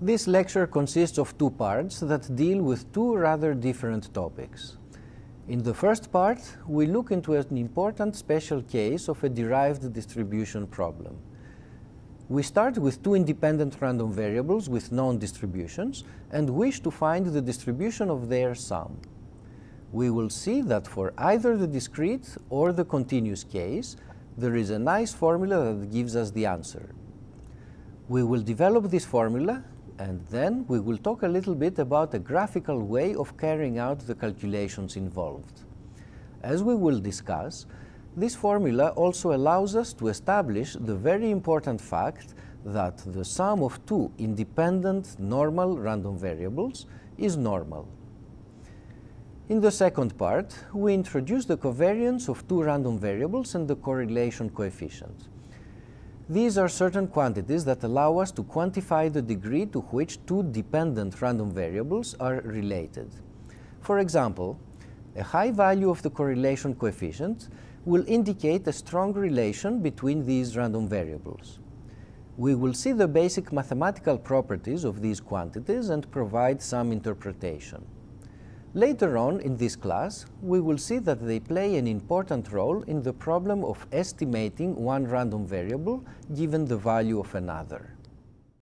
This lecture consists of two parts that deal with two rather different topics. In the first part, we look into an important special case of a derived distribution problem. We start with two independent random variables with known distributions and wish to find the distribution of their sum. We will see that for either the discrete or the continuous case, there is a nice formula that gives us the answer. We will develop this formula, and then we will talk a little bit about a graphical way of carrying out the calculations involved. As we will discuss, this formula also allows us to establish the very important fact that the sum of two independent normal random variables is normal. In the second part, we introduce the covariance of two random variables and the correlation coefficient. These are certain quantities that allow us to quantify the degree to which two dependent random variables are related. For example, a high value of the correlation coefficient will indicate a strong relation between these random variables. We will see the basic mathematical properties of these quantities and provide some interpretation. Later on in this class, we will see that they play an important role in the problem of estimating one random variable given the value of another.